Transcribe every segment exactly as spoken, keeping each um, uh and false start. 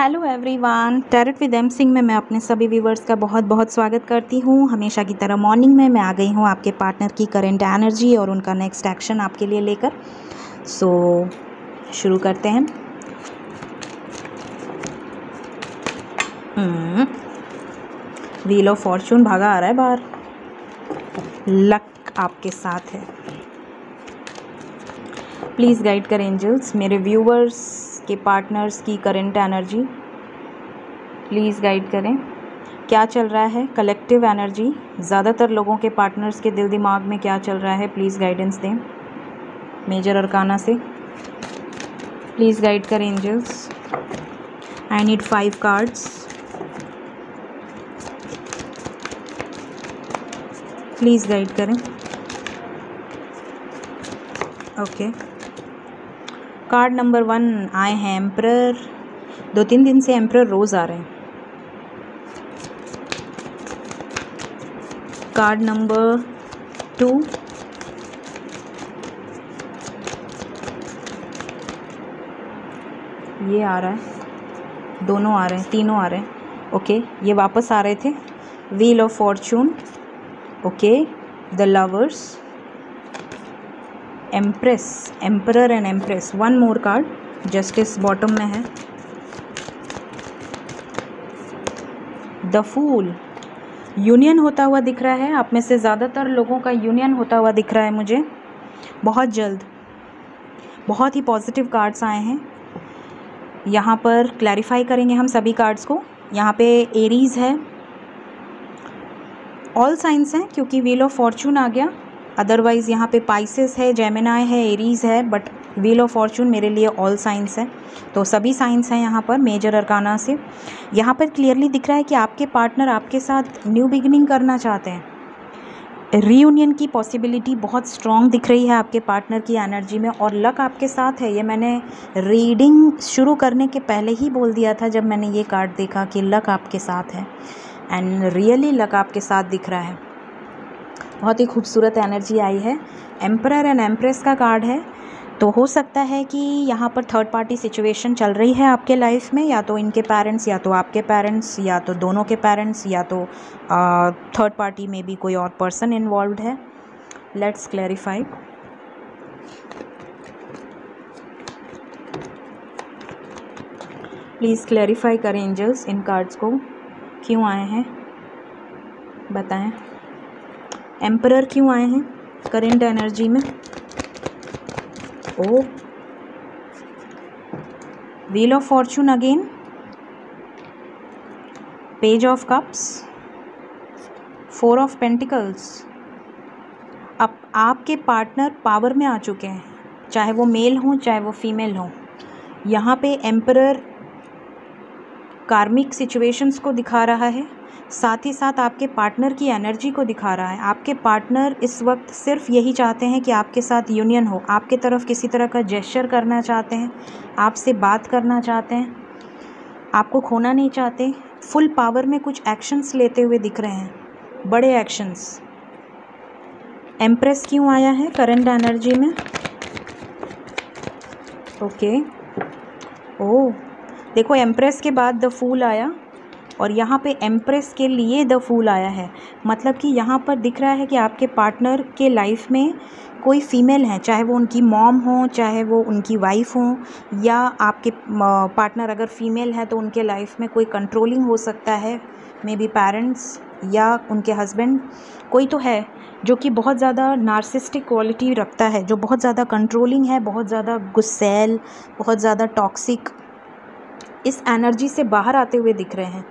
Hello everyone, tarot with M Singh में मैं अपने सभी व्यूवर्स का बहुत बहुत स्वागत करती हूं। हमेशा की तरह मॉर्निंग में मैं आ गई हूं आपके पार्टनर की करंट एनर्जी और उनका नेक्स्ट एक्शन आपके लिए लेकर। सो शुरू करते हैं। व्हील ऑफ फॉर्चून भागा आ रहा है बाहर। लक आपके साथ है। प्लीज़ गाइड करें एंजल्स, मेरे व्यूवर्स के पार्टनर्स की करंट एनर्जी प्लीज़ गाइड करें। क्या चल रहा है कलेक्टिव एनर्जी, ज़्यादातर लोगों के पार्टनर्स के दिल दिमाग में क्या चल रहा है, प्लीज़ गाइडेंस दें मेजर अरकाना से। प्लीज़ गाइड करें angels. I need five cards. Please guide करें। Okay okay. Card number one आए हैं एम्परर। दो तीन दिन से एम्परर रोज़ आ रहे हैं। कार्ड नंबर टू, ये आ रहा है। दोनों आ रहे हैं, तीनों आ रहे हैं। ओके, ये वापस आ रहे थे। Wheel of fortune. Okay, the lovers, empress, emperor and empress. One more card, justice bottom में है। द फूल, यूनियन होता हुआ दिख रहा है। आप में से ज़्यादातर लोगों का यूनियन होता हुआ दिख रहा है मुझे बहुत जल्द। बहुत ही पॉजिटिव कार्ड्स आए हैं। यहाँ पर क्लैरिफाई करेंगे हम सभी कार्ड्स को। यहाँ पे एरीज़ है, ऑल साइंस हैं क्योंकि व्हील ऑफ फॉर्चून आ गया। अदरवाइज़ यहाँ पे पाइसेस है, जेमिनाई है, एरीज़ है, बट व्हील ऑफ फॉर्चून मेरे लिए ऑल साइंस है। तो सभी साइंस हैं यहाँ पर मेजर अरकाना से। यहाँ पर क्लियरली दिख रहा है कि आपके पार्टनर आपके साथ न्यू बिगिनिंग करना चाहते हैं। रीयूनियन की पॉसिबिलिटी बहुत स्ट्रॉन्ग दिख रही है आपके पार्टनर की एनर्जी में, और लक आपके साथ है। ये मैंने रीडिंग शुरू करने के पहले ही बोल दिया था जब मैंने ये कार्ड देखा कि लक आपके साथ है, एंड रियली लक आपके साथ दिख रहा है। बहुत ही खूबसूरत एनर्जी आई है। एम्परर एंड एम्प्रेस का कार्ड है, तो हो सकता है कि यहाँ पर थर्ड पार्टी सिचुएशन चल रही है आपके लाइफ में, या तो इनके पेरेंट्स, या तो आपके पेरेंट्स, या तो दोनों के पेरेंट्स, या तो थर्ड पार्टी में भी कोई और पर्सन इन्वॉल्व्ड है। Let's clarify. प्लीज़ क्लैरिफाई करें एंजल्स, इन कार्ड्स को क्यों आए हैं बताएं। एम्परर क्यों आए हैं करंट एनर्जी में? Oh, wheel of fortune again, page of cups, four of pentacles. अब आपके पार्टनर पावर में आ चुके हैं, चाहे वो मेल हो चाहे वो फीमेल हो। यहाँ पे एम्परर कार्मिक सिचुएशंस को दिखा रहा है, साथ ही साथ आपके पार्टनर की एनर्जी को दिखा रहा है। आपके पार्टनर इस वक्त सिर्फ यही चाहते हैं कि आपके साथ यूनियन हो, आपके तरफ किसी तरह का जेस्चर करना चाहते हैं, आपसे बात करना चाहते हैं, आपको खोना नहीं चाहते। फुल पावर में कुछ एक्शंस लेते हुए दिख रहे हैं, बड़े एक्शंस। एम्प्रेस क्यों आया है करंट एनर्जी में? ओके, ओह देखो, एम्प्रेस के बाद द फूल आया, और यहाँ पे एम्प्रेस के लिए द फूल आया है। मतलब कि यहाँ पर दिख रहा है कि आपके पार्टनर के लाइफ में कोई फ़ीमेल है, चाहे वो उनकी मॉम हो, चाहे वो उनकी वाइफ हो, या आपके पार्टनर अगर फ़ीमेल है तो उनके लाइफ में कोई कंट्रोलिंग हो सकता है, मे बी पेरेंट्स या उनके हस्बैंड। कोई तो है जो कि बहुत ज़्यादा नार्सिस्टिक क्वालिटी रखता है, जो बहुत ज़्यादा कंट्रोलिंग है, बहुत ज़्यादा गुस्सैल, बहुत ज़्यादा टॉक्सिक। इस एनर्जी से बाहर आते हुए दिख रहे हैं।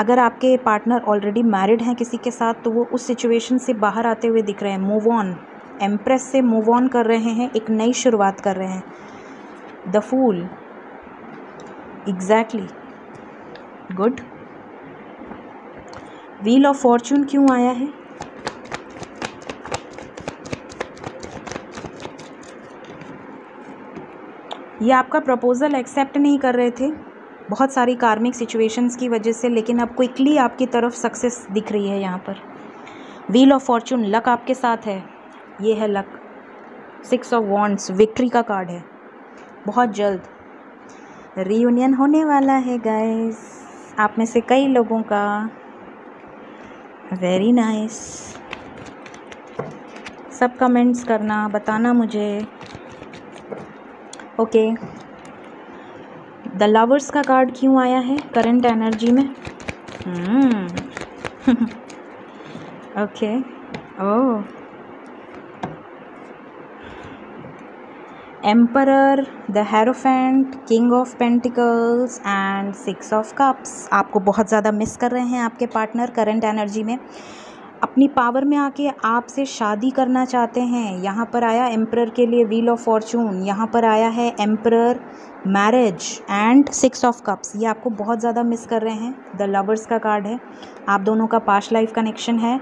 अगर आपके पार्टनर ऑलरेडी मैरिड हैं किसी के साथ, तो वो उस सिचुएशन से बाहर आते हुए दिख रहे हैं। मूव ऑन, एम्प्रेस से मूव ऑन कर रहे हैं, एक नई शुरुआत कर रहे हैं। The fool, exactly, good. Wheel of fortune क्यों आया है? ये आपका प्रपोजल एक्सेप्ट नहीं कर रहे थे बहुत सारी कार्मिक सिचुएशंस की वजह से, लेकिन अब क्विकली आपकी तरफ सक्सेस दिख रही है यहाँ पर। व्हील ऑफ फॉर्चून, लक आपके साथ है। ये है luck. Six of wands, victory का कार्ड है। बहुत जल्द रीयूनियन होने वाला है गाइस, आप में से कई लोगों का। वेरी नाइस, सब कमेंट्स करना, बताना मुझे। ओके, द लवर्स का कार्ड क्यों आया है करंट एनर्जी में? Okay, oh, emperor, the hierophant, king of pentacles and six of cups. आपको बहुत ज़्यादा मिस कर रहे हैं आपके पार्टनर करंट एनर्जी में, अपनी पावर में आके आपसे शादी करना चाहते हैं। यहाँ पर आया एम्परर के लिए व्हील ऑफ फॉर्चून, यहाँ पर आया है emperor, marriage and six of cups. ये आपको बहुत ज़्यादा मिस कर रहे हैं। द लवर्स का कार्ड है, आप दोनों का पास्ट लाइफ कनेक्शन है।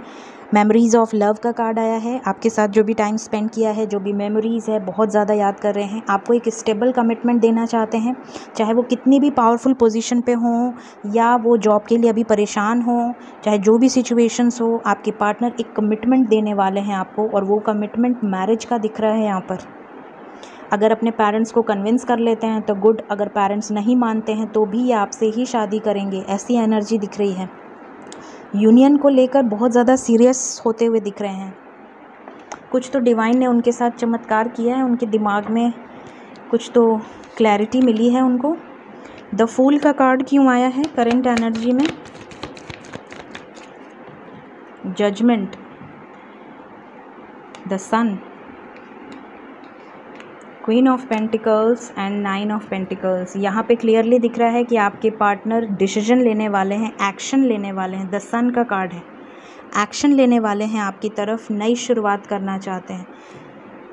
मेमोरीज़ ऑफ लव का कार्ड आया है, आपके साथ जो भी टाइम स्पेंड किया है, जो भी मेमोरीज़ है, बहुत ज़्यादा याद कर रहे हैं। आपको एक स्टेबल कमिटमेंट देना चाहते हैं, चाहे वो कितनी भी पावरफुल पोजीशन पे हो या वो जॉब के लिए अभी परेशान हो, चाहे जो भी सिचुएशंस हो, आपके पार्टनर एक कमिटमेंट देने वाले हैं आपको, और वो कमिटमेंट मैरिज का दिख रहा है यहाँ पर। अगर अपने पेरेंट्स को कन्विंस कर लेते हैं तो गुड, अगर पेरेंट्स नहीं मानते हैं तो भी ये आपसे ही शादी करेंगे, ऐसी एनर्जी दिख रही है। यूनियन को लेकर बहुत ज़्यादा सीरियस होते हुए दिख रहे हैं। कुछ तो डिवाइन ने उनके साथ चमत्कार किया है, उनके दिमाग में कुछ तो क्लैरिटी मिली है उनको। द फूल का कार्ड क्यों आया है करंट एनर्जी में? Judgement, the sun, queen of pentacles and nine of pentacles. यहाँ पे क्लियरली दिख रहा है कि आपके पार्टनर डिसीजन लेने वाले हैं, एक्शन लेने वाले हैं। द सन का कार्ड है, एक्शन लेने वाले हैं आपकी तरफ, नई शुरुआत करना चाहते हैं।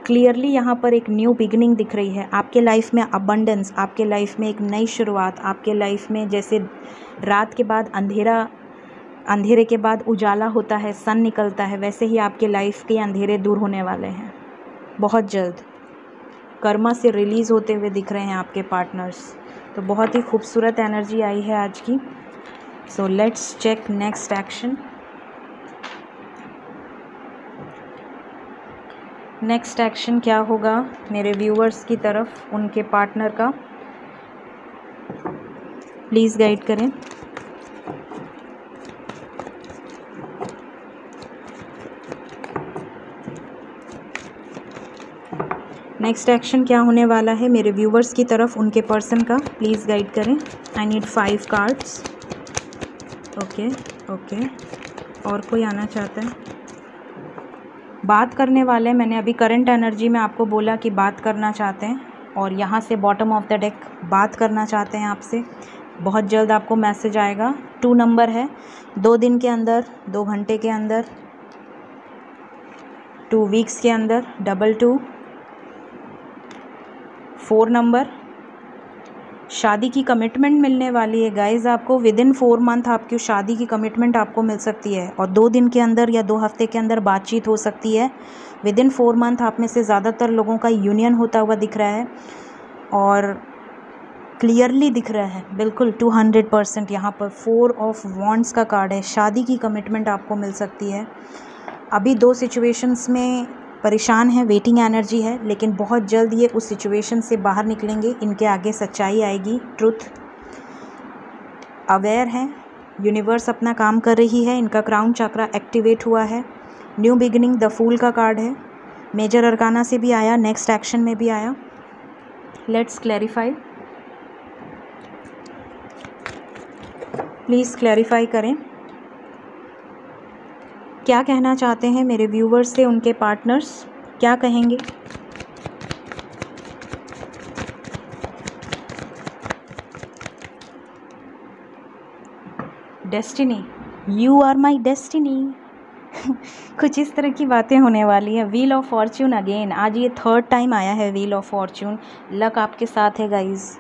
क्लियरली यहाँ पर एक न्यू बिगिनिंग दिख रही है आपके लाइफ में, अबंडेंस आपके लाइफ में, एक नई शुरुआत आपके लाइफ में। जैसे रात के बाद अंधेरा, अंधेरे के बाद उजाला होता है, सन निकलता है, वैसे ही आपके लाइफ के अंधेरे दूर होने वाले हैं बहुत जल्द। कर्मा से रिलीज़ होते हुए दिख रहे हैं आपके पार्टनर्स। तो बहुत ही खूबसूरत एनर्जी आई है आज की। So let's check next action. Next action क्या होगा मेरे व्यूअर्स की तरफ, उनके पार्टनर का, प्लीज़ गाइड करें। नेक्स्ट एक्शन क्या होने वाला है मेरे व्यूवर्स की तरफ, उनके पर्सन का, प्लीज़ गाइड करें। I need five cards. Okay, okay, और कोई आना चाहता है? बात करने वाले, मैंने अभी करंट एनर्जी में आपको बोला कि बात करना चाहते हैं, और यहाँ से बॉटम ऑफ द डेक बात करना चाहते हैं आपसे। बहुत जल्द आपको मैसेज आएगा। टू नंबर है, दो दिन के अंदर, दो घंटे के अंदर, टू वीक्स के अंदर, डबल टू। फोर नंबर, शादी की कमिटमेंट मिलने वाली है गाइस आपको। विद इन फोर मंथ आपकी शादी की कमिटमेंट आपको मिल सकती है, और दो दिन के अंदर या दो हफ्ते के अंदर बातचीत हो सकती है। विद इन फोर मंथ आप में से ज़्यादातर लोगों का यूनियन होता हुआ दिख रहा है, और क्लियरली दिख रहा है बिल्कुल टू हंड्रेड परसेंट। यहाँ पर फोर ऑफ वॉन्ड्स का कार्ड है, शादी की कमिटमेंट आपको मिल सकती है। अभी दो सिचुएशंस में परेशान है, वेटिंग एनर्जी है, लेकिन बहुत जल्द ये उस सिचुएशन से बाहर निकलेंगे। इनके आगे सच्चाई आएगी, ट्रुथ। अवेयर है, यूनिवर्स अपना काम कर रही है, इनका क्राउन चक्रा एक्टिवेट हुआ है। न्यू बिगिनिंग, द फूल का कार्ड है, मेजर अरकाना से भी आया, नेक्स्ट एक्शन में भी आया। लेट्स क्लैरिफाई, प्लीज़ क्लैरिफाई करें, क्या कहना चाहते हैं मेरे व्यूवर्स से उनके पार्टनर्स, क्या कहेंगे? Destiny, you are my destiny. कुछ इस तरह की बातें होने वाली है। व्हील ऑफ फॉर्च्यून अगेन, आज ये थर्ड टाइम आया है व्हील ऑफ फॉर्च्यून। लक आपके साथ है गाइज,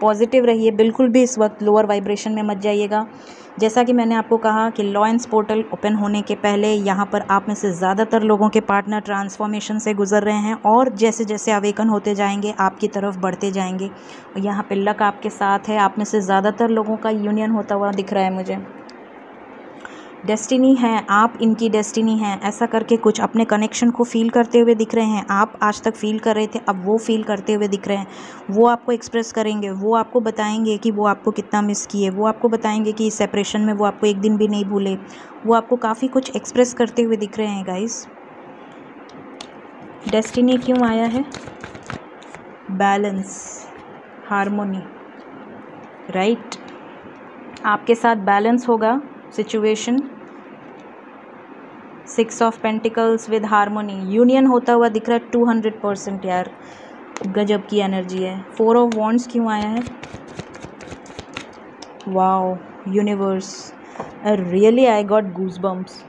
पॉजिटिव रहिए, बिल्कुल भी इस वक्त लोअर वाइब्रेशन में मत जाइएगा। जैसा कि मैंने आपको कहा कि लॉयंस पोर्टल ओपन होने के पहले यहाँ पर आप में से ज़्यादातर लोगों के पार्टनर ट्रांसफॉर्मेशन से गुजर रहे हैं, और जैसे जैसे अवेकन होते जाएंगे आपकी तरफ बढ़ते जाएंगे। और यहाँ पे लक आपके साथ है, आप में से ज़्यादातर लोगों का यूनियन होता हुआ दिख रहा है मुझे। डेस्टिनी हैं, आप इनकी डेस्टिनी हैं, ऐसा करके कुछ अपने कनेक्शन को फ़ील करते हुए दिख रहे हैं। आप आज तक फ़ील कर रहे थे, अब वो फ़ील करते हुए दिख रहे हैं। वो आपको एक्सप्रेस करेंगे, वो आपको बताएंगे कि वो आपको कितना मिस किए, वो आपको बताएंगे कि इस सेपरेशन में वो आपको एक दिन भी नहीं भूले। वो आपको काफ़ी कुछ एक्सप्रेस करते हुए दिख रहे हैं गाइस। डेस्टिनी क्यों आया है? Balance, harmony, right. आपके साथ बैलेंस होगा situation. Six of pentacles with harmony, union होता हुआ दिख रहा है टू हंड्रेड परसेंट। यार गजब की एनर्जी है। फोर ऑफ वॉन्ड्स क्यों आया है? Wow universe, really I got goose bumps.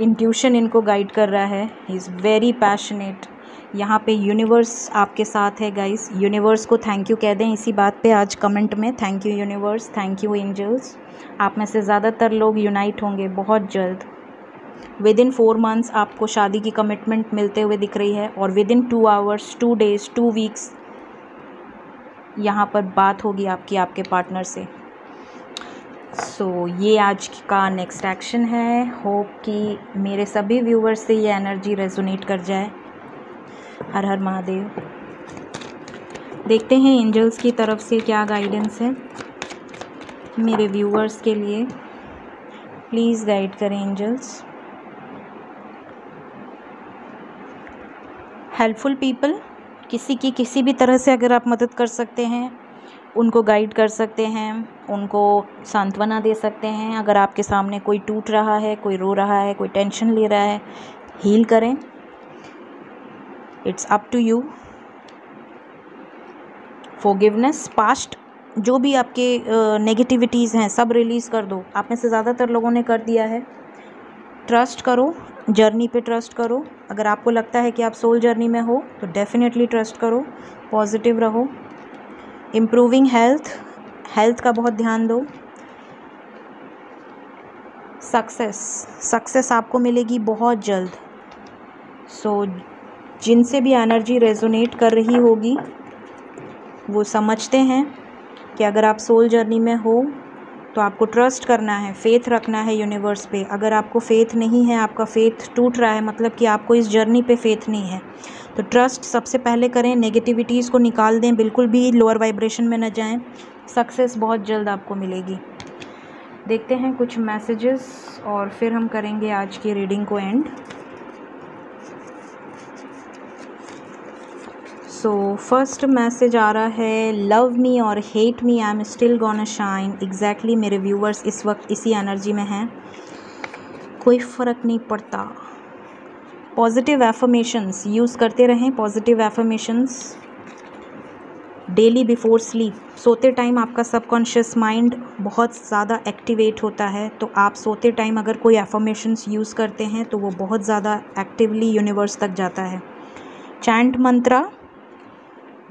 Intuition इनको गाइड कर रहा है, ही इज़ वेरी पैशनेट। यहाँ पे यूनिवर्स आपके साथ है गाइस। यूनिवर्स को थैंक यू कह दें इसी बात पे आज कमेंट में, thank you universe, thank you angels. आप में से ज़्यादातर लोग यूनाइट होंगे बहुत जल्द। विद इन फोर मंथ्स आपको शादी की कमिटमेंट मिलते हुए दिख रही है और within two hours, two days, two weeks यहाँ पर बात होगी आपकी आपके पार्टनर से। सो so, ये आज का नेक्स्ट एक्शन है। होप कि मेरे सभी व्यूवर्स से ये एनर्जी रेजोनेट कर जाए। हर हर महादेव। देखते हैं एंजल्स की तरफ से क्या गाइडेंस है मेरे व्यूवर्स के लिए। प्लीज़ गाइड करें एंजल्स। हेल्पफुल पीपल, किसी की किसी भी तरह से अगर आप मदद कर सकते हैं, उनको गाइड कर सकते हैं, उनको सांत्वना दे सकते हैं। अगर आपके सामने कोई टूट रहा है, कोई रो रहा है, कोई टेंशन ले रहा है, हील करें। It's up to you. Forgiveness, past जो भी आपके नेगेटिविटीज़ uh, हैं सब रिलीज़ कर दो। आप में से ज़्यादातर लोगों ने कर दिया है। ट्रस्ट करो, जर्नी पे ट्रस्ट करो। अगर आपको लगता है कि आप सोल जर्नी में हो तो डेफिनेटली ट्रस्ट करो, पॉजिटिव रहो। इम्प्रूविंग हेल्थ, हेल्थ का बहुत ध्यान दो। सक्सेस, सक्सेस आपको मिलेगी बहुत जल्द। सो so, जिनसे भी एनर्जी रेजोनेट कर रही होगी वो समझते हैं कि अगर आप सोल जर्नी में हो तो आपको ट्रस्ट करना है, फेथ रखना है यूनिवर्स पे। अगर आपको फेथ नहीं है, आपका फेथ टूट रहा है, मतलब कि आपको इस जर्नी पे फेथ नहीं है, तो ट्रस्ट सबसे पहले करें। नेगेटिविटीज़ को निकाल दें, बिल्कुल भी लोअर वाइब्रेशन में न जाएं। सक्सेस बहुत जल्द आपको मिलेगी। देखते हैं कुछ मैसेजेस और फिर हम करेंगे आज की रीडिंग को एंड। सो फर्स्ट मैसेज आ रहा है, लव मी और hate me I am still gonna shine. Exactly मेरे व्यूवर्स इस वक्त इसी एनर्जी में हैं, कोई फ़र्क नहीं पड़ता। पॉजिटिव एफर्मेशंस यूज़ करते रहें। Positive affirmations daily before sleep. सोते टाइम आपका सबकॉन्शियस माइंड बहुत ज़्यादा एक्टिवेट होता है, तो आप सोते टाइम अगर कोई एफर्मेशंस यूज़ करते हैं तो वो बहुत ज़्यादा एक्टिवली यूनिवर्स तक जाता है। चैंट मंत्रा,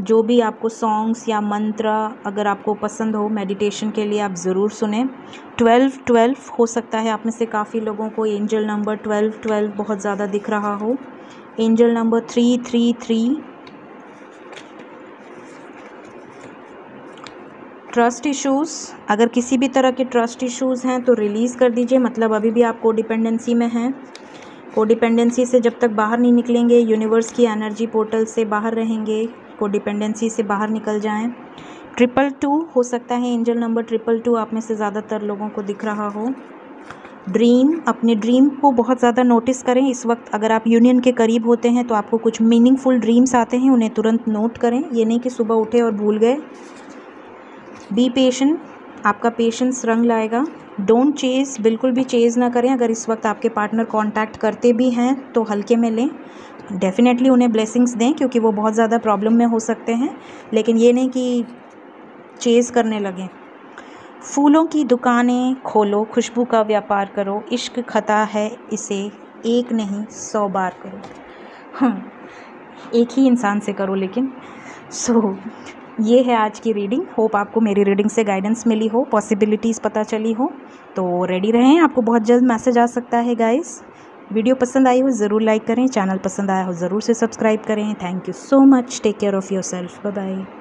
जो भी आपको सॉन्ग्स या मंत्र अगर आपको पसंद हो मेडिटेशन के लिए आप ज़रूर सुने। ट्वेल्व ट्वेल्व हो सकता है आप में से काफ़ी लोगों को एंजल नंबर ट्वेल्व ट्वेल्व बहुत ज़्यादा दिख रहा हो। Angel number three three three. Trust issues, अगर किसी भी तरह के ट्रस्ट इश्यूज़ हैं तो रिलीज़ कर दीजिए, मतलब अभी भी आप कोडिपेंडेंसी में हैं। कोडिपेंडेंसी से जब तक बाहर नहीं निकलेंगे, यूनिवर्स की एनर्जी पोर्टल से बाहर रहेंगे, कोडिपेंडेंसी से बाहर निकल जाएं। ट्रिपल टू हो सकता है एंजल नंबर ट्रिपल टू आप में से ज़्यादातर लोगों को दिख रहा हो। ड्रीम, अपने ड्रीम को बहुत ज़्यादा नोटिस करें। इस वक्त अगर आप यूनियन के करीब होते हैं तो आपको कुछ मीनिंगफुल ड्रीम्स आते हैं, उन्हें तुरंत नोट करें। ये नहीं कि सुबह उठे और भूल गए। बी पेशेंट, आपका पेशेंस रंग लाएगा। डोंट चेज़, बिल्कुल भी चेज़ ना करें। अगर इस वक्त आपके पार्टनर कांटेक्ट करते भी हैं तो हल्के में लें। डेफ़िनेटली उन्हें ब्लेसिंग्स दें क्योंकि वो बहुत ज़्यादा प्रॉब्लम में हो सकते हैं, लेकिन ये नहीं कि चेज़ करने लगें। फूलों की दुकानें खोलो, खुशबू का व्यापार करो। इश्क खता है, इसे एक नहीं सौ बार करो। एक ही इंसान से करो लेकिन। सो so, ये है आज की रीडिंग। होप आपको मेरी रीडिंग से गाइडेंस मिली हो, पॉसिबिलिटीज़ पता चली हो। तो रेडी रहें, आपको बहुत जल्द मैसेज आ सकता है गाइस। वीडियो पसंद आई हो ज़रूर लाइक करें, चैनल पसंद आया हो ज़रूर से सब्सक्राइब करें। Thank you so much, take care of your self, bye bye.